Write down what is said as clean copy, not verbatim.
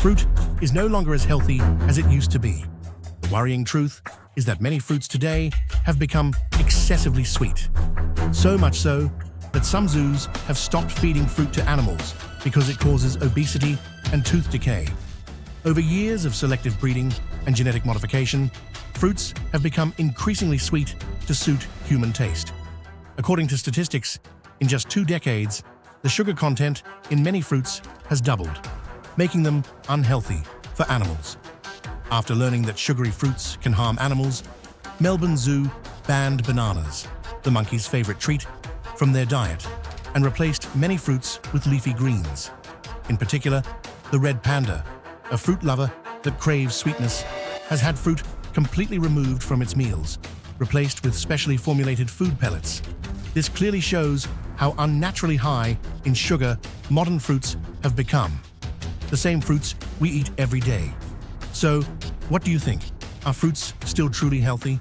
Fruit is no longer as healthy as it used to be. The worrying truth is that many fruits today have become excessively sweet. So much so that some zoos have stopped feeding fruit to animals because it causes obesity and tooth decay. Over years of selective breeding and genetic modification, fruits have become increasingly sweet to suit human taste. According to statistics, in just 2 decades, the sugar content in many fruits has doubled, making them unhealthy for animals. After learning that sugary fruits can harm animals, Melbourne Zoo banned bananas, the monkey's favorite treat, from their diet and replaced many fruits with leafy greens. In particular, the red panda, a fruit lover that craves sweetness, has had fruit completely removed from its meals, replaced with specially formulated food pellets. This clearly shows how unnaturally high in sugar modern fruits have become. The same fruits we eat every day. So, what do you think? Are fruits still truly healthy?